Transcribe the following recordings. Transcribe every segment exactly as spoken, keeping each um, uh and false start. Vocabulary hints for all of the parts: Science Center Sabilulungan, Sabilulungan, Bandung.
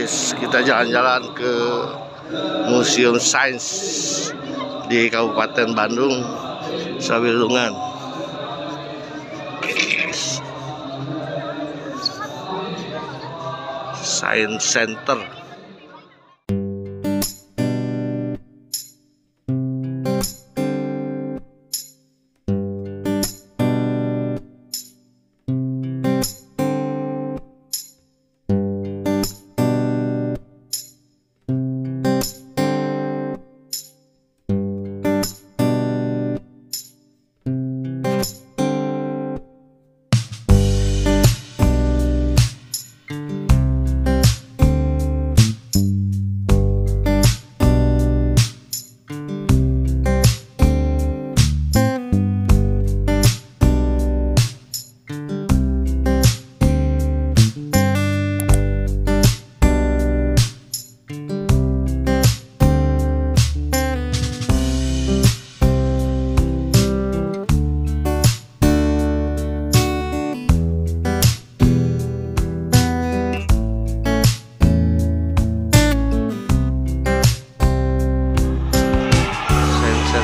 guys, kita jalan-jalan ke Museum Sains di Kabupaten Bandung, Sabilulungan. Science Center.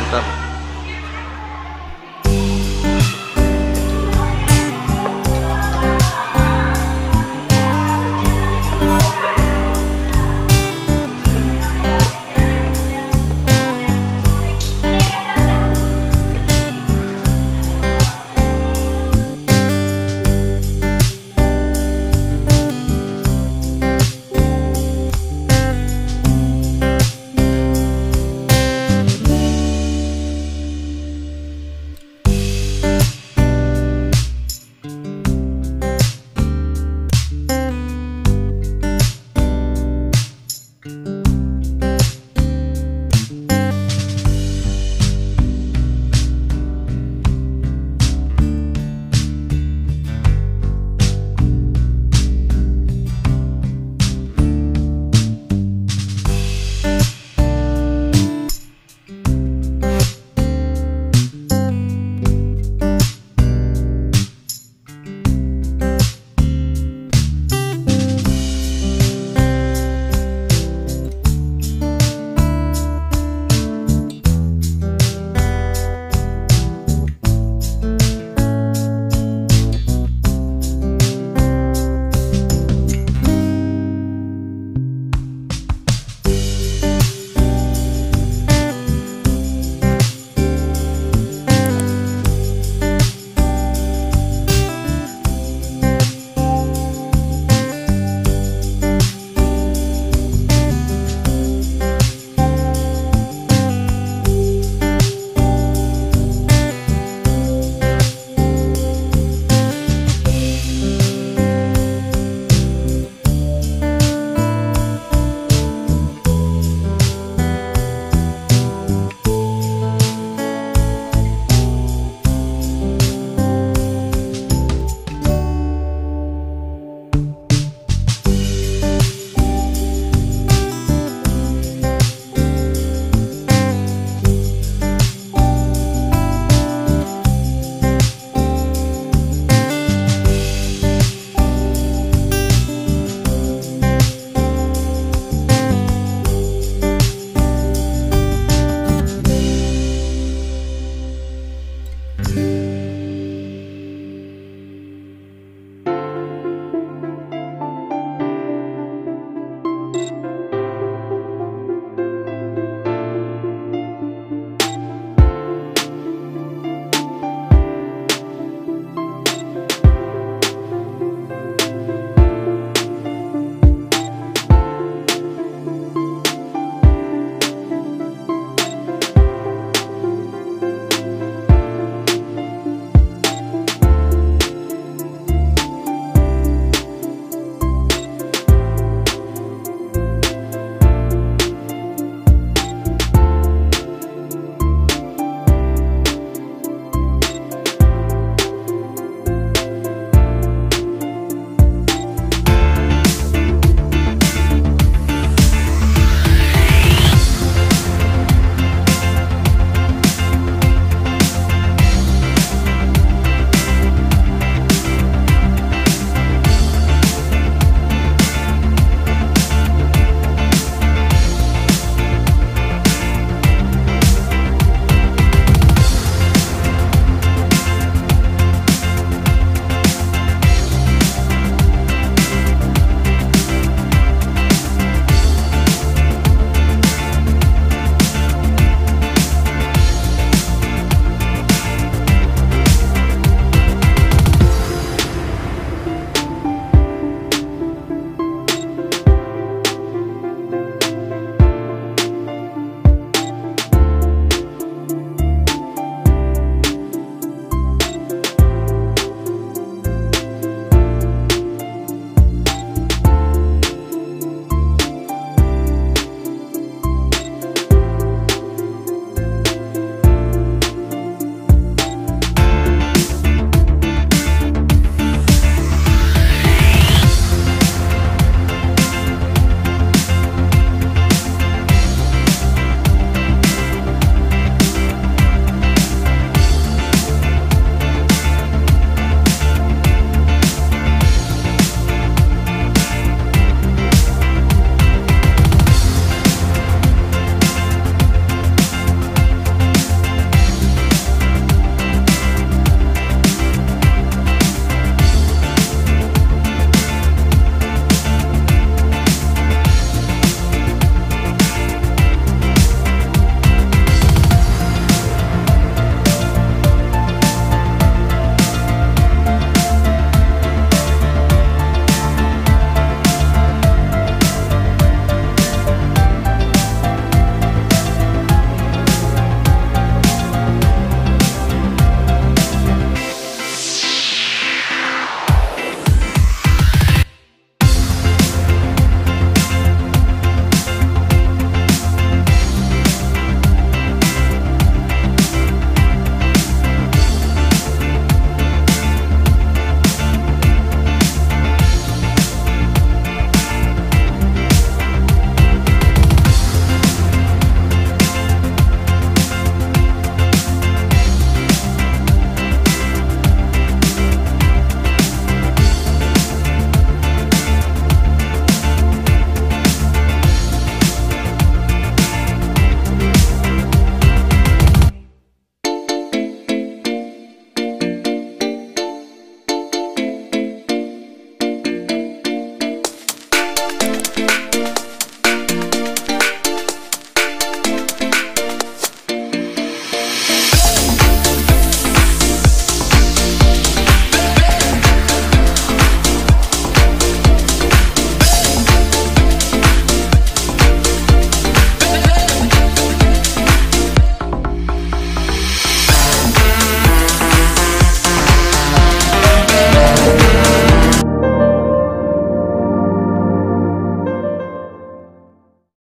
Up.